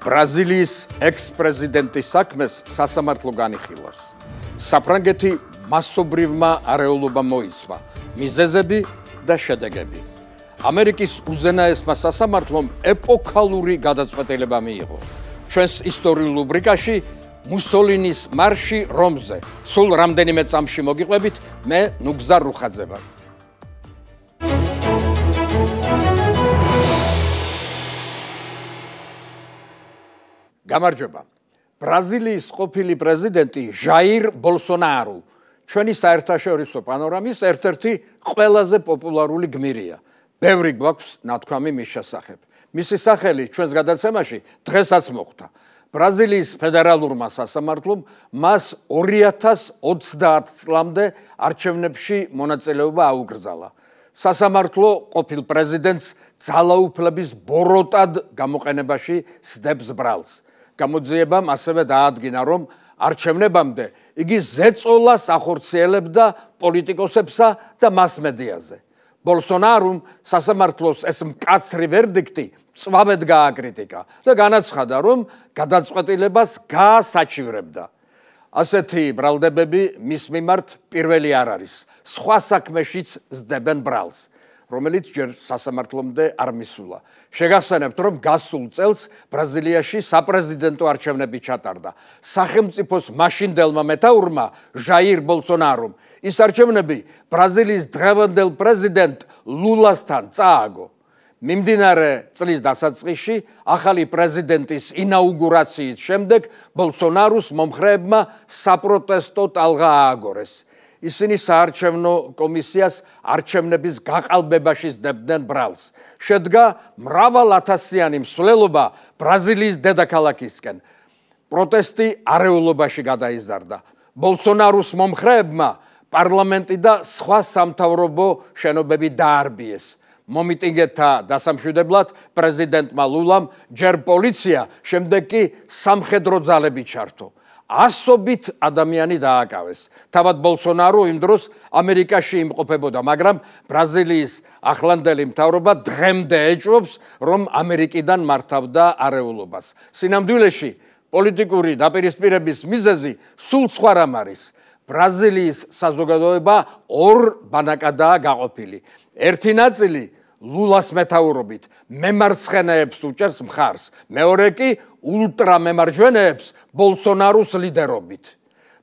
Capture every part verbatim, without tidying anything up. ბრაზილიის ექს-პრეზიდენტი საქმეს სასამართლო განიხილავს. საფრანგეთი მასობრივმა არეულობა მოიცვა, მიზეზები და შედეგები. ამერიკის უზენაესმა სასამართლომ ეპოქალური გადაწყვეტილება მიიღო. ჩვენს ისტორიულ რუბრიკაში მუსოლინის მარში რომზე. სულ რამდენიმე წამში მოგიყვებით, მე ნუგზარ რუხაძე ვარ. გამარჯობა. ბრაზილიის ყოფილი პრეზიდენტი ჟაირ ბოლსონარო ჩვენი საერთაშორისო პანორამის ერთ-ერთი ყველაზე პოპულარული გმირია. ბევრი გვაქვს ნათქვამი მის შესახებ. მისი სახელი ჩვენს გადაცემაში დღესაც მოხვდა. ბრაზილიის ფედერალურმა სასამართლომ მას ორი ათას ოცდაათ წლამდე არჩევნებში მონაწილეობა აუკრძალა. სასამართლო ყოფილ პრეზიდენტს ძალაუფლების ბოროტად გამოყენებაში სდებს ბრალს. გამოძიებამ ასევე დაადგინა, რომ არჩევნებამდე იგი ზეწოლას ახორციელებდა პოლიტიკოსებსა და მას მედიაზე. ბოლსონარომ სასამართლოს ეს მკაცრი ვერდიქტი წვავედ გააკრიტიკა და განაცხადა, რომ გადაწყვეტილებას გაასაჩივრებდა. ასეთი ბრალდებები მის მიმართ პირველი არ არის. სხვა საქმეშიც ზრდებენ ბრალს, რომელიც ჯერ სასამართლომდე არ მისულა. შეგახსენებთ, რომ გასულ წელს ბრაზილიაში საპრეზიდენტო არჩევნები ჩატარდა. სახელმწიფოს მაშინდელმა მეთაურმა ჟაირ ბოლსონარომ ის არჩევნები ბრაზილიის დღევანდელ პრეზიდენტ ლულასთან წააგო. მიმდინარე წლის დასაწყისში ახალი პრეზიდენტის ინაუგურაციის შემდეგ ბოლსონაროს მომხრეებმა საპროტესტო ტალღა ააგორეს. ისინი საარჩევნო კომისიას არჩევნების გაყალბებაში სდებდნენ ბრალს. შედგა მრავალ ათასიანი მსვლელობა ბრაზილიის დედაქალაქისკენ. პროტესტი არეულობაში გადაიზარდა. ბოლსონაროს მომხრეებმა პარლამენტი და სხვა სამთავრობო შენობები დაარბიეს. მომიტინგეთა დასამშვიდებლად პრეზიდენტმა ლულამ ჯერ პოლიცია, შემდეგ კი სამხედრო ძალები ჩართო. ასობით ადამიანი დააკავეს. თავად ბოლსონარო იმ დროს ამერიკაში იმყოფებოდა, მაგრამ ბრაზილიის ახლანდელი მთავრობა დღემდე ეჭვობს, რომ ამერიკიდან მართავდა არეულობას. სინამდვილეში პოლიტიკური დაპირისპირების მიზეზი სულ სხვა რამ არის. ბრაზილიის საზოგადოება ორ ბანაკადაა გაყოფილი. ერთი ნაწილი ლულას მეთაურობით მემარცხენეებს უჭერს მხარს, მეორე კი ულტრამემარჯვენეებს ბოლსონაროს ლიდერობით.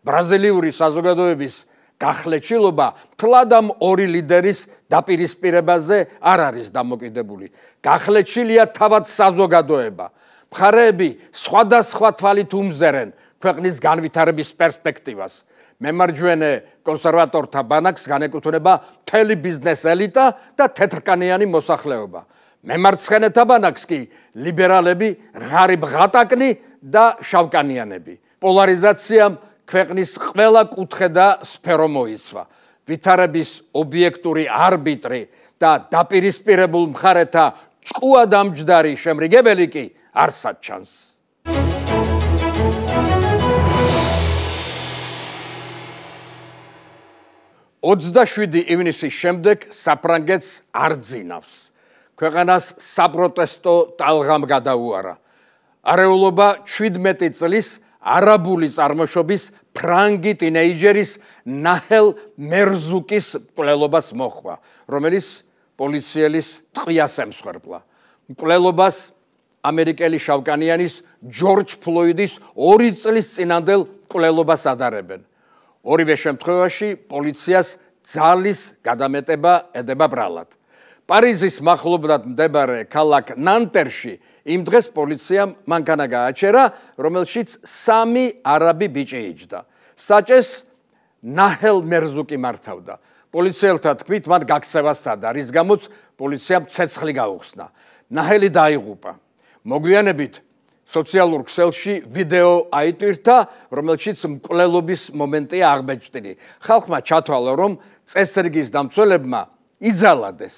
ბრაზილიური საზოგადოების გახლეჩილობა მთლად ამ ორი ლიდერის დაპირისპირებაზე არ არის დამოკიდებული. გახლეჩილია თავად საზოგადოება. მხარეები სხვადასხვა თვალით უმზერენ ქვეყნის განვითარების პერსპექტივას. მემარჯვენე კონსერვატორთა ბანაკს განეკუთვნება მთელი ბიზნეს ელიტა და თეთრკანიანი მოსახლეობა. მემარცხენეთა ბანაკს კი ლიბერალები, ღარიბ-ღატაკნი და შავკანიანები. პოლარიზაციამ ქვეყნის ყველა კუთხე და სფერო მოიცვა. ვითარების ობიექტური არბიტრი და დაპირისპირებულ მხარეთა ჭკუად ამჯდარი შემრიგებელი კი არსად ჩანს. ოცდაშვიდი ივნისის შემდეგ საფრანგეთს არ ძინავს. ქვეყანას საპროტესტო ტალღამ გადაუარა. არეულობა შვიდმეტი წლის არაბული წარმოშობის ფრანგი ტინეიჯერის ნაჰელ მერზუკის მკვლელობას მოხდა, რომელიც პოლიციელის ტყვიას ემსხვერპლა. მკვლელობას ამერიკელი შავკანიანის ჯორჯ ფლოიდის ორი წლის წინანდელ მკვლელობას ადარებენ. ორივე შემთხვევაში პოლიციას ძალის გადამეტება ედება ბრალად. პარიზის მახლობლად მდებარე ქალაქ ნანტერში იმ დღეს პოლიციამ მანქანა გააჩერა, რომელშიც სამი არაბი ბიჭი იჯდა. საჭეს ნაჰელ მერზუკი მართავდა. პოლიციელთა თქმით, მან გაქცევა სცადა, რის გამოც პოლიციამ ცეცხლი გაუხსნა. ნაჰელი დაიღუპა. მოგვიანებით სოციალურ ქსელში ვიდეო აიტვირთა, რომელშიც მკვლელობის მომენტია აღმოჩნილი. ხალხმა ჩათვალა, რომ წესრიგის დამცველებმა იძალადეს.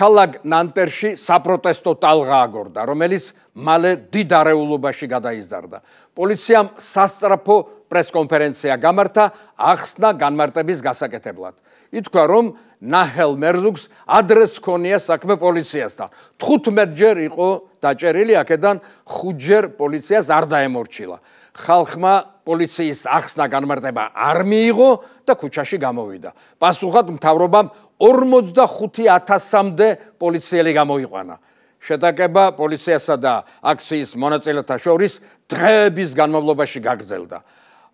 ქალაქ ნანტერში საპროტესტო ტალღა აგორდა, რომელიც მალე დიდ არეულობაში გადაიზარდა. პოლიციამ სასწრაფო პრესკონფერენცია გამართა ახსნა განმარტების გასაკეთებლად. ითქვა, რომ ნაჰელ მერზუკს ადრეს ჰქონია საქმე პოლიციასთან. თხუთმეტ ჯერ იყო დაჭერილი, აქედან ხუთ ჯერ პოლიციას არ დაემორჩილა. ხალხმა პოლიციის ახსნა განმარტება არ მიიღო და ქუჩაში გამოვიდა. პასუხად მთავრობამ ორმოცდახუთი ათასამდე პოლიციელი გამოიყვანა. შეტაკება პოლიციასა და აქციის მონაწილეთა შორის დღეების განმავლობაში გაგრძელდა.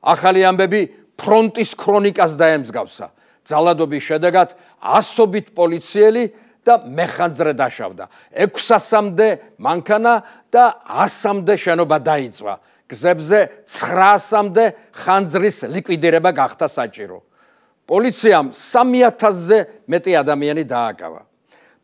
Ახალი ამბები ფრონტის ქრონიკას დაემსგავსა. ძალადობის შედეგად ასობით პოლიციელი და მეხანძრე დაშავდა. ექვსასამდე მანქანა და ასამდე შენობა დაიწვა. გზებზე ცხრაასამდე ხანძრის ლიკვიდირება გახდა საჭირო. პოლიციამ სამი ათასზე მეტი ადამიანი დააკავა.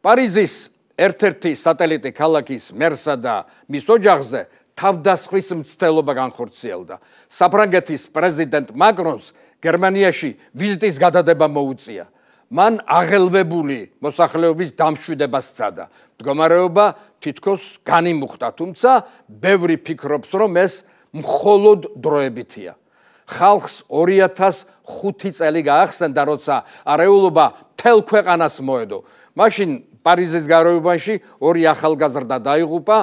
პარიზის ერთ-ერთი სატელიტი ქალაქის მერსა და მის ოჯახზე თავდასხმის მცდელობა განხორციელდა. საფრანგეთის პრეზიდენტ მაკრონს გერმანიაში ვიზიტის გადადება მოუწია. მან აღელვებული მოსახლეობის დამშვიდება სცადა. მდგომარეობა თითქოს განიმუხტა, თუმცა ბევრი ფიქრობს, რომ ეს მხოლოდ დროებითია. ხალხს ორი ათას ხუთი წელი გაახსენდა, როცა არეულობა მთელ ქვეყანას მოედო. მაშინ პარიზის გარეუბანში ორი ახალგაზრდა დაიღუპა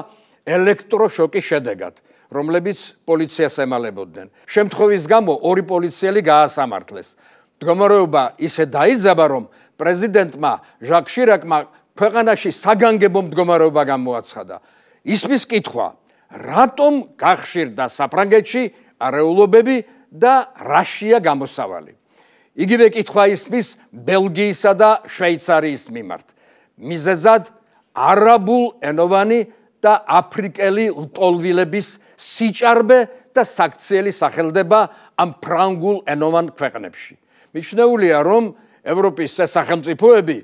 ელექტროშოკის შედეგად, რომლებიც პოლიციას ემალებოდნენ. შემთხვევის გამო ორი პოლიციელი გაასამართლეს. მდგომარეობა ისე დაიძაბა, რომ პრეზიდენტმა ჟაკ შირაკმა ქვეყანაში საგანგებო მდგომარეობა გამოაცხადა. ისმის კითხვა, რატომ გახშირდა საფრანგეთში არეულობები და რაშია გამოსავალი. იგივე კითხვა ისმის ბელგიისა და შვეიცარიის მიმართ. მიზეზად არაბულ ენოვანი და აფრიკელი ლტოლვილების სიჭარბე და საქციელი სახელდება ამ ფრანგულ ენოვან ქვეყნებში. მიჩნეულია, რომ ევროპის სახელმწიფოები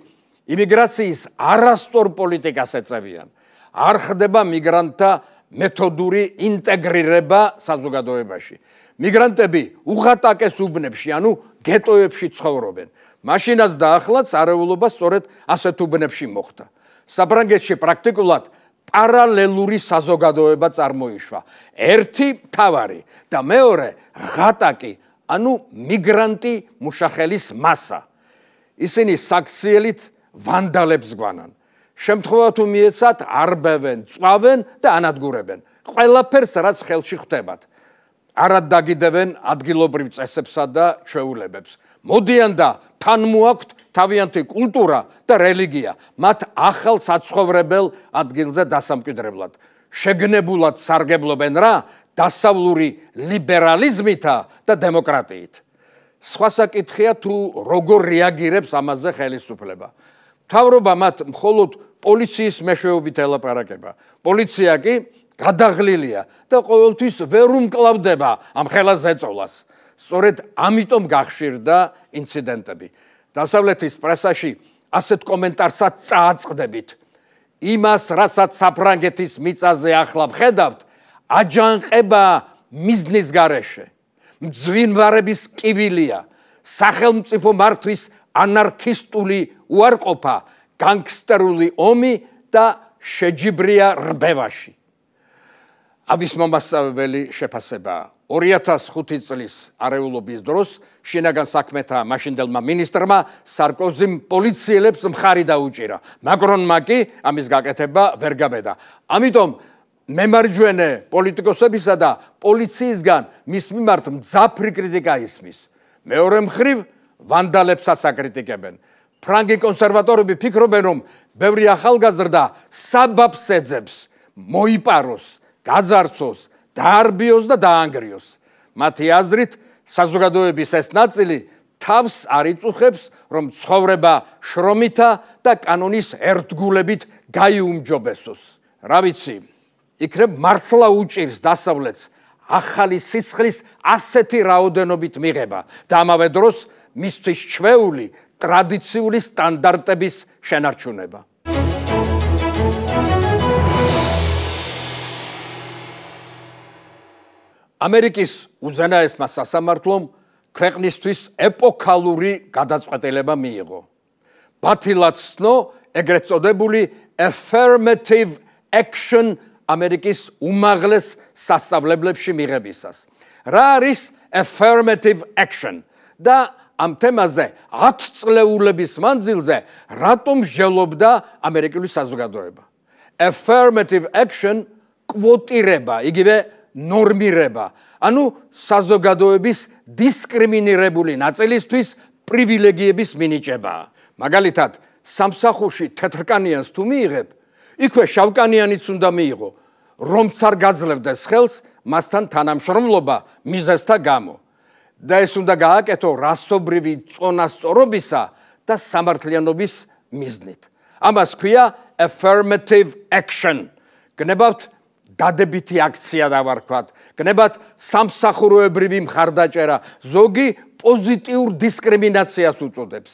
იმიგრაციის არასწორ პოლიტიკას ეწევიან. არ ხდება მიგრანტთა მეთოდური ინტეგრირება საზოგადოებაში. მიგრანტები უღატაკეს უბნებში, ანუ გეტოებში ცხოვრობენ. მაშინაც და ახლაც არეულობა სწორედ ასეთ უბნებში მოხდა. საფრანგეთში პრაქტიკულად პარალელური საზოგადოება წარმოიშვა. ერთი მთავარი და მეორე ღატაკი, ანუ მიგრანტი მუშახელის massa. ისინი საქსიელით ვანდალებს გვანან. შემთხვევა თუ მიეცათ, არბევენ, წვავენ და ანადგურებენ. ყველაფერს, რაც ხელში ხდებათ. არად დაგიდებენ ადგილობრივ წესებსა და ჩვეულებებს. მოდიან და თან მოაქვთ თავიანთი კულტურა და რელიგია, მათ ახალ საცხოვრებელ ადგილზე დასამკვიდრებლად. შეგნებულად სარგებლობენ რა დასავლური ლიბერალიზმითა და დემოკრატიით. სხვა საკითხია თუ როგორ რეაგირებს ამაზე ხელისუფლება. მთავრობა მათ მხოლოდ პოლიციის მეშვეობით ელაპარაკება. პოლიცია კი გადაღლილია და ყოველთვის ვერ უმკლავდება ამ ხელას ეწოლას. სწორედ ამიტომ გახშირდა ინციდენტები. დასავლეთის პრესაში ასეთ კომენტარსაც წააწყდებით. იმას, რასაც საფრანგეთის მიწაზე ახლა ვხედავთ, აჯანყება მიზნის გარეშე. მძვინვარების კივილია, სახელმწიფო მართვის ანარქისტული უარყოფა, განგსტერული ომი და შეჯიბრია რბევაში. ავის მომასწავლებელი შეფასებაა. ორი ათას ხუთი წლის არეულობის დროს შინაგან საქმეთა მაშინდელმა მინისტრმა სარკოზიმ პოლიციელებს მხარი დაუჭირა. მაკრონმა კი ამის გაკეთება ვერ გაბედა. ამიტომ მემარჯვენე პოლიტიკოსებისა და პოლიციისგან მის მიმართ მძაფრი კრიტიკა ისმის. მეორე მხრივ ვანდალებსაც აკრიტიკებენ. ფრანგი კონსერვატორები ფიქრობენ, რომ ბევრი ახალგაზრდა საბაბს ეძებს მოიპაროს, გაზარცოს, დაარბიოს და დაანგრიოს. მათი აზრით, საზოგადოების ეს ნაწილი თავს არ იწუხებს, რომ ცხოვრება შრომითა და კანონის ერთგულებით გაიუმჯობესოს. რა ვიცი, იქნებ მართლა უჭირს დასავლეთს ახალი სისხლის ასეთი რაოდენობით მიღება და ამავე დროს მისთვის ჩვეული ტრადიციული სტანდარტების შენარჩუნება. ამერიკის უზენაესმა სასამართლომ ქვეყნისთვის ეპოქალური გადაწყვეტილება მიიღო. ბათილად ცნო ეგრეთ წოდებული affirmative action ამერიკის უმაღლეს სასწავლებლებში მიღებისას. რა არის affirmative action. Da, am temaze, atțleulebis manzilze, ratom jelobda americului sazugadoeba. Affirmative action kvotireba, igive normireba. Anu sazugadoebis discriminirabuli, națelistvis privilegiebis miniceba. Magalitat, სამსახურში თეთრკანიანს თუ მიიღებ, იქვე შავკანიანიც უნდა მიიღო, რომ წარ გაძლევდეს ხელს მასთან თანამშრომლობა მიზესთა გამო. და ეს უნდა გააკეთო რასობრივი წონასწორობისა და სამართლიანობის მიზნით. Ამას ქვია affirmative action. გნებავთ დადებითი აქცია დავარქვათ, გნებავთ სამსახუროებრივი მხარდაჭერა, ზოგი პოზიტიურ დისკრიმინაციას უწოდებს.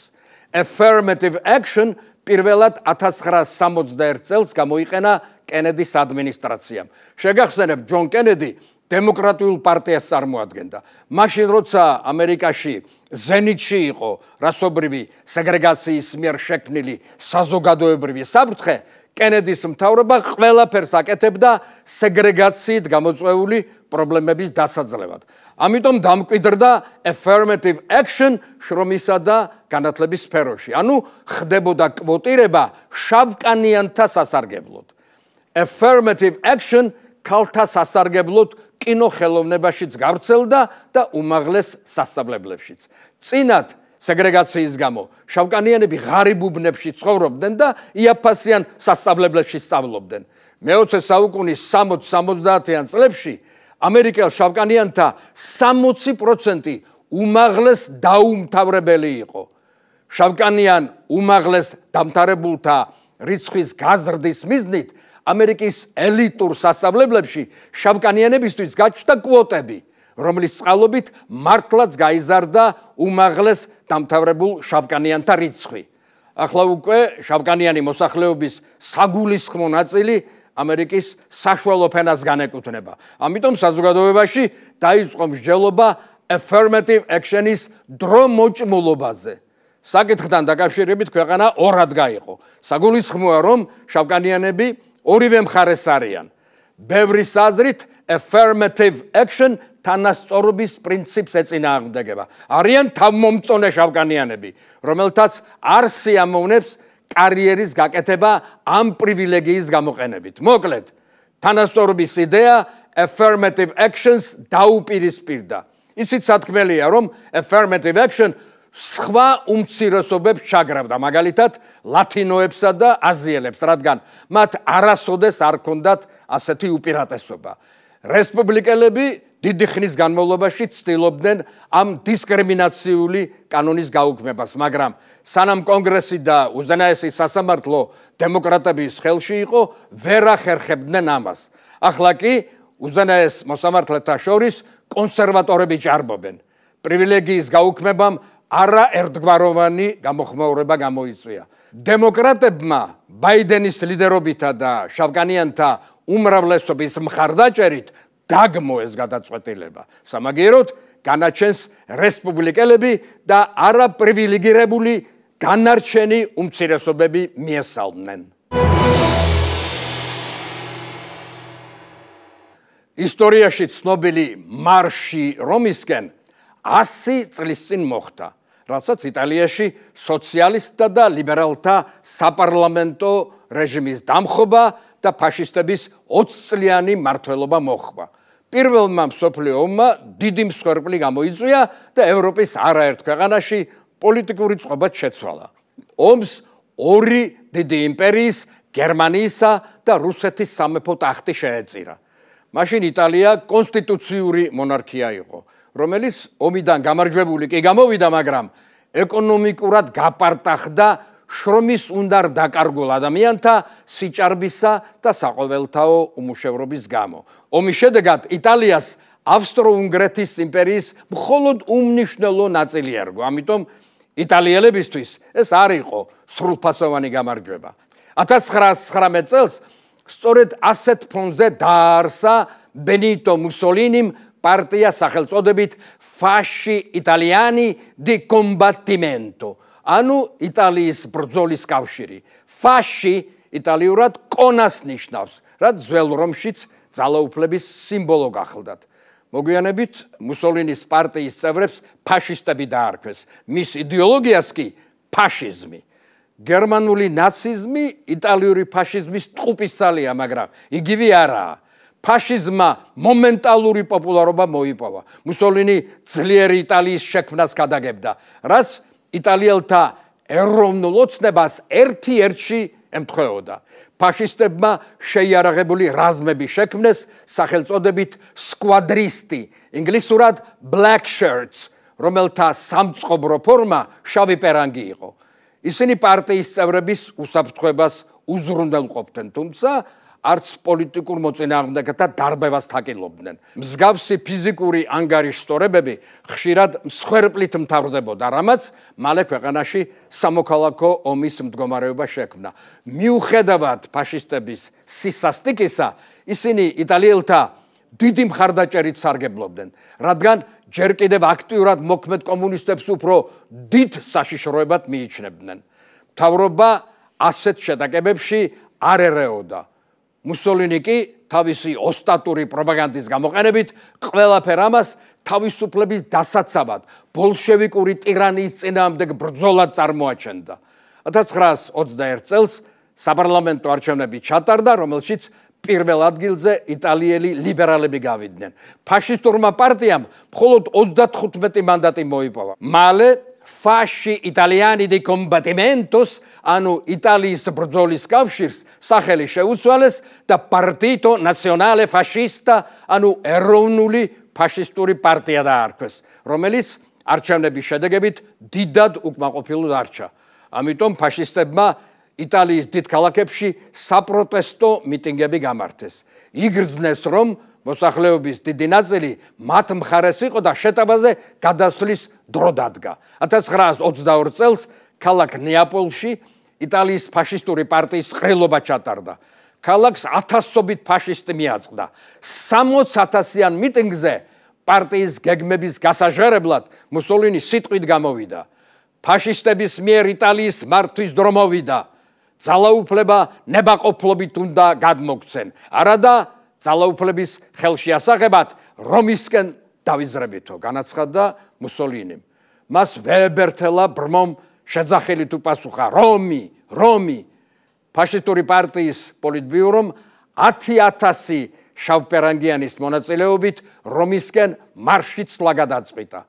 Affirmative action პირველად ათას ცხრაას სამოცდაერთ წელს გამოიყენა კენედის ადმინისტრაციამ. Შეგახსენებთ, ჯონ კენედი დემოკრატიულ პარტიას წარმოადგენდა. მაშინ როცა ამერიკაში ზენიტში იყო რასობრივი სეგრეგაციის მიერ შექმნილი საზოგადოებრივი საფრთხე, კენედის მთავრობა ყველაფერს აკეთებდა სეგრეგაციით გამოწვეული პრობლემების დასაძლევად. ამიტომ დამკვიდრდა affirmative action შრომისა და განათლების სფეროში. ანუ ხდებოდა კვოტირება შავკანიანთა სასარგებლოდ. Affirmative action ქალთა სასარგებლოდ კინოხელოვნებაშიც გავრცელდა და უმაღლეს სასწავლებლებშიც. წინათ სეგრეგაციის გამო შავკანიანები ღარიბუბნებში ცხოვრობდნენ და იაფასიან სასწავლებლებში სწავლობდნენ. მეოცე საუკუნის სამოციდან სამოცდაათიან წლებში ამერიკელ შავკანიანთა სამოცი პროცენტი უმაღლეს დაუმთავრებელი იყო. შავკანიან უმაღლეს დამთავრებულთა რიცხვის გაზრდის მიზნით ამერიკის ელიტურ სასწავლებლებში შავკანიანებისთვის გაჩნდა კვოტები, რომლის წყალობით მართლაც გაიზარდა უმაღლეს დამთავრებულ შავკანიანთა რიცხვი. ახლა უკვე შავკანიანი მოსახლეობის საგულისხმო ნაწილი ამერიკის საშუალო ფენას განეკუთვნება. ამიტომ საზოგადოებაში დაიწყო მსჯელობა affirmative action-ის დრომოჭმულობაზე. საკითხთან დაკავშირებით ქვეყანა ორად გაიყო. საგულისხმოა, რომ შავკანიანები ორივე მხარეს არიან. ბევრის აზრით affirmative action თანასწორობის პრინციპს ეწინააღმდეგება. არიან თავმომწონე შავკანიანები, რომელთაც არ სიამოვნებს კარიერის გაკეთება ამ პრივილეგიის გამოყენებით. მოკლედ, თანასწორობის იდეა affirmative actions დაუპირისპირდა. ისიც სათქმელია, რომ affirmative action სხვა უმცირესობებს ჩაგრავდა, მაგალითად ლათინოებსა და აზიელებს, რადგან მათ არასოდეს არ ჰქონდათ ასეთი უპირატესობა. რესპუბლიკელები დიდი ხნის განმავლობაში ცდილობდნენ ამ დისკრიმინაციული კანონის გაუქმებას, მაგრამ სანამ კონგრესი და უზენაესი სასამართლო დემოკრატების ხელში იყო, ვერ ახერხებდნენ ამას. ახლა კი უზენაეს მოსამართლეთა შორის კონსერვატორები ჭარბობენ. პრივილეგიის გაუქმებამ არა ერთგვაროვანი გამოხმაურება გამოიწვია. დემოკრატებმა ბაიდენის ლიდერობითა და შავკანიანთა უმრავლესობის მხარდაჭერით დაგმო ეს გადაწყვეტილება. სამაგიეროდ განაჩენს რესპუბლიკელები და არაპრივილეგირებული განარჩენი უმცირესობები მიესალმნენ. ისტორიაში ცნობილი მარში რომისკენ ასი წლის წინ მოხდა, რასაც იტალიაში სოციალისტთა და ლიბერალთა საპარლამენტო რეჟიმის დამხობა და ფაშისტების ოცწლიანი მმართველობა მოხდა. პირველმა მსოფლიო ომმა დიდი მსხვერპლი გამოიწვია და ევროპის არაერთ ქვეყანაში პოლიტიკური წყობა შეცვალა. ომს ორი დიდი იმპერიის, გერმანიისა და რუსეთის სამეფო ტახტი შეეწირა. მაშინ იტალია კონსტიტუციური მონარქია იყო, რომელიც ომიდან გამარჯვებული კი გამოვიდა, მაგრამ ეკონომიკურად გაპარტახდა შრომის უნარ დაკარგულ ადამიანთა სიჭარბისა და საყოველთაო უმუშევრობის გამო. ომის შედეგად იტალიას ავსტრო-უნგრეთის იმპერიის მხოლოდ უმნიშვნელო ნაწილი ერგო, ამიტომ იტალიელებისთვის ეს არ იყო სრულფასოვანი გამარჯვება. ათას ცხრაას ცხრამეტ წელს სწორედ ასეთ ფონზე დაარსა ბენიტო მუსოლინიმ პარტია სახელწოდებით Fasci Italiani di Combattimento, ანუ იტალიის ბრძოლის კავშირი. Fasci იტალიურად კონას ნიშნავს, რაც ძველ რომშიც ძალაუფლების სიმბოლო გახლდათ. მოგვიანებით მუსოლინის პარტიის წევრებს ფაშისტები დაარქვეს. Მის იდეოლოგიას კი ფაშიზმი. Გერმანული ნაციზმი იტალიური ფაშიზმის ტყუპისცალია, მაგრამ იგივე არაა. Ფაშიზმმა მომენტალური პოპულარობა მოიპოვა. მუსოლინი ძლიერი იტალიის შექმნას გადაგებდა, რაც იტალიელთა ეროვნულ ოცნებას ერთ-ერთში ემთხვეოდა. ფაშისტებმა შეიარაღებული რაზმები შექმნეს სახელწოდებით სკვადრისტი, ინგლისურად black shirts, რომელთა სამწყობრო ფორმა შავი პერანგი იყო. Ისინი პარტიის წევრების უსაფრთხოებას უზრუნველყოფდნენ, თუმცა არც პოლიტიკურ მოწინააღმდეგეთა დარბევას თაკილობდნენ. მსგავსი ფიზიკური ანგარიშსწორებები ხშირად მსხვერპლით მთავრდებოდა, რამაც მალე ქვეყანაში სამოქალაქო ომის მდგომარეობა შექმნა. მიუხედავად ფაშისტების სისასტიკისა, ისინი იტალიელთა დიდი მხარდაჭერით სარგებლობდნენ, რადგან ჯერ კიდევ აქტიურად მოქმედ კომუნისტებს უფრო დიდ საშიშროებად მიიჩნევდნენ. მთავრობა ასეთ შეტაკებებში არ ერეოდა. მუსოლინი კი თავისი ოსტატური პროპაგანდის გამოყენებით ყველაფერ ამას თავისუფლების დასაცავად ბოლშევიკური ტირანიის წინააღმდეგ ბრძოლად წარმოაჩენდა. ათას ცხრაას ოცდაერთ წელს საპარლამენტო არჩევნები ჩატარდა, რომელშიც პირველ ადგილზე იტალიელი ლიბერალები გავიდნენ. ფაშისტურმა პარტიამ მხოლოდ ოცდათხუთმეტი მანდატი მოიპოვა. მალე Fasci italiani di combattimentos, anu Italis Brzolis Kavshirs, Saheli Sheutsales, da Partito Nazionale Fascista, anu Eronuli Fascisturi Partia d'Arques. Romelis, arčevnebi შედეგებით დიდად უკმაყოფილოდ. Amitom Fascistebma, Italis dit kalakepshi, saprotesto mitingები გამართეს. Igrznes Rom, მოსახლეობის დიდი ნაწილი მათ მხარეს იყო და შეტევაზე გადასვლის დრო დადგა. ათას ცხრაას ოცდაორ წელს ქალაქ ნეაპოლში იტალიის ფაშისტური პარტიის ყრილობა ჩატარდა. ქალაქს ათასობით ფაშისტი მიაწყდა. სამოც ათასიან მიტინგზე პარტიის გეგმების გასაჟერებლად მუსოლინი სიტყვით გამოვიდა. ფაშისტების მიერ იტალიის მართვის დრო მოვიდა. ძალაუფლება ნებაყოფლობით უნდა გადმოგვცენ. არადა ძალაუფლების ხელში ასაღებად რომისკენ დავიზრებითო განაცხადა მუსოლინიმ. მას ვებერთელა ბრმომ შეძახელით უპასუხა: რომი, რომი. ფაშისტური პარტიის პოლიტბიურომ ათი ათასი შავპერანგიანის მონაწილეობით რომისკენ მარში ცვლა გადაწყვიტა.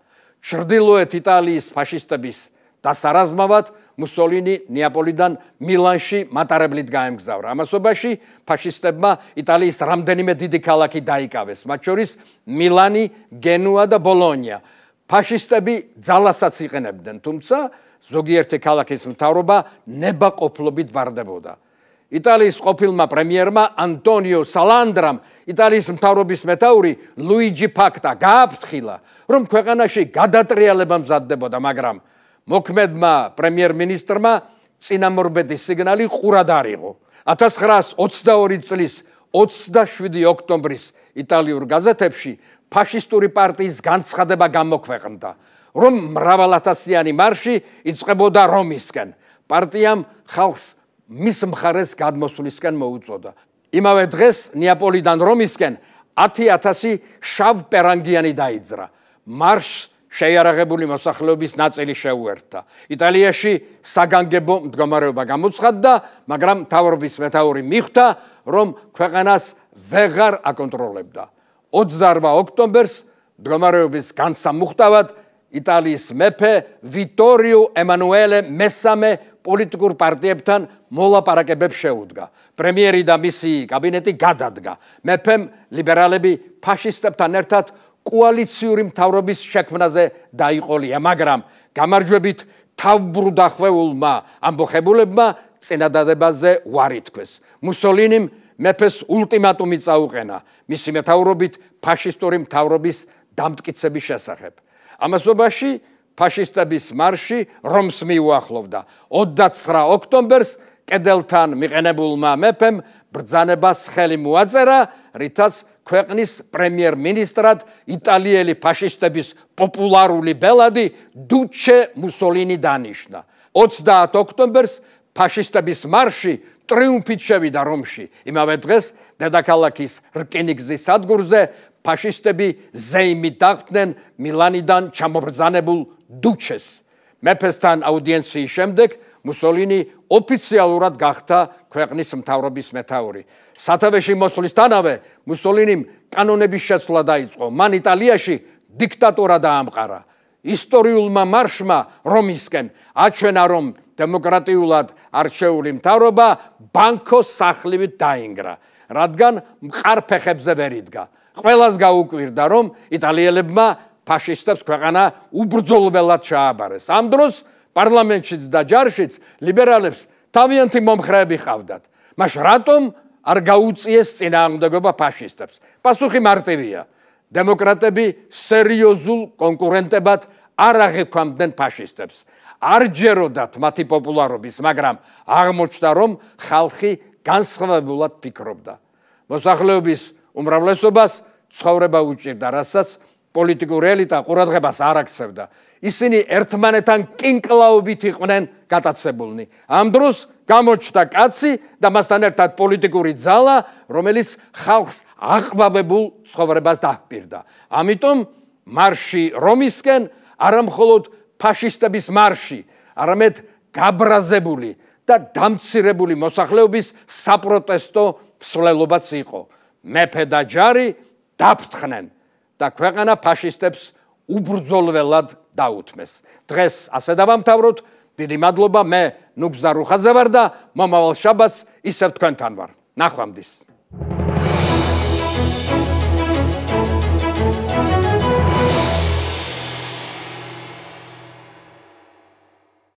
ჩრდილოეთ იტალიის ფაშისტების დასარაზმავად მუსოლინი ნეაპოლიდან მილანში მატარებლით გაემგზავრა. ამასობაში ფაშისტებმა იტალიის რამდენიმე დიდი ქალაქი დაიკავეს, მათ შორის მილანი, გენუა და ბოლონია. ფაშისტები ძალასაც იყენებდნენ, თუმცა ზოგიერთი ქალაქის მთავრობა ნებაყოფლობით ვარდებოდა. იტალიის ყოფილმა პრემიერმა ანტონიო სალანდრამ იტალიის მთავრობის მეთაური ლუიჯი ფაკტა გააფრთხილა, რომ ქვეყანაში გადატრიალება მზადდებოდა, მაგრამ მოქმედმა პრემიერ-მინისტრმა წინამორბედის სიგნალი ყურად არ იყო. ათას ცხრაას ოცდაორი წლის ოცდაშვიდი ოქტომბრის იტალიურ გაზეთებში ფაშისტური პარტიის განცხადება გამოქვეყნდა, რომ მრავალათასიანი მარში იწყებოდა რომისკენ. პარტიამ ხალხს მის მხარეს გადმოსვლისკენ მოუწოდა. იმავე დღეს ნეაპოლიდან რომისკენ ათი ათასი შავპერანგიანი დაიძრა. მარშს შეიარაღებული მოსახლეობის ნაწილი შეუერთა. იტალიაში საგანგებო მდგომარეობა გამოცხადდა, მაგრამ მთავრობის მეთაური მიხვდა, რომ ქვეყანას ვეღარ აკონტროლებდა. ოცდაარბა ოქტომბერს მდგომარეობის განსამუხტავად იტალიის მეფე ვიტორიო ემანუელე მესამე პოლიტიკურ პარტიებთან მოლაპარაკებებს შეუდგა. პრემიერი და მისი კაბინეტი გადადგა. მეფემ ლიბერალები ფაშისტებთან ერთად კოალიციური მთავრობის შექმნაზე დაიყოლია, მაგრამ გამარჯვებით თავბრუდახვეულმა ამბოხებულებმა წინადადებაზე უარი თქვეს. მუსოლინიმ მეფეს ულტიმატუმი წაუყენა მისი მეთაურობით ფაშისტური მთავრობის დამტკიცების შესახებ. ამასობაში ფაშისტების მარში რომს მიუახლოვდა. ოცდაცხრა ოქტომბერს კედელთან მიყენებულმა მეფემ ბრძანებას ხელი მოაწერა, რითაც ქვეყნის პრემიერ-მინისტრად იტალიელი ფაშისტების პოპულარული ბელადი დუჩე მუსოლინი დანიშნა. ოცდაათ ოქტომბერს ფაშისტების მარში ტრიუმფით შევიდა რომში. იმავე დღეს დედაქალაქის რკინიგზის სადგურზე ფაშისტები ზეიმი დახდნენ მილანიდან ჩამობრძანებულ დუჩეს. მეფესთან აუდიენციის შემდეგ მუსოლინი ოფიციალურად გახდა ქვეყნის მთავრობის მეთაური. სათავეში მოსვლისთანავე მუსოლინიმ კანონების შეცვლა დაიწყო. მან იტალიაში დიქტატორა დაამყარა. ისტორიულმა მარშმა რომისკენ აჩვენა, რომ დემოკრატიულად არჩეული მთავრობა ბანკოს სახლივით დაინგრა, რადგან მყარფეხებზე ვერ იდგა. ყველას გაუკვირდა, რომ იტალიელებმა ფაშისტებს ქვეყანა უბრძოლველად ჩააბარეს. ამ დროს პარლამენტშიც და ჯარშიც ლიბერალებს თავიანთი მომხრეები ჰყავდათ. მას რატომ არ გაუწიეს წინააღმდეგობა ფაშისტებს? პასუხი მარტივია. დემოკრატები სერიოზულ კონკურენტებად არ აღიქვამდნენ ფაშისტებს. არ ჯეროდათ მათი პოპულარობის, მაგრამ აღმოჩნდა, რომ ხალხი განსხვავებულად ფიქრობდა. მოსახლეობის უმრავლესობას ცხოვრება უჭირდა, რასაც პოლიტიკური ელიტა ყურადღებას არ აქცევდა. ისინი ერთმანეთთან კინკლაობით იყვნენ გატაცებულნი. ამ დროს გამოჩნდა კაცი და მასთან ერთად პოლიტიკური ძალა, რომელიც ხალხს აყვავებულ ცხოვრებას დაჰპირდა. ამიტომ მარში რომისკენ არა მხოლოდ ფაშისტების მარში, არამედ გაბრაზებული და დამცირებული მოსახლეობის საპროტესტო მსვლელობაც იყო. მეფე და ჯარი დაფრთხნენ და ქვეყანა ფაშისტებს უბრძოლველად დაუთმეს. დღეს ასე დავამთავროთ. დიდი მადლობა. მე ნუგზა რუხაძე ვარ და მომავალ შაბათს ისევ თქვენთან ვარ. ნახვამდის.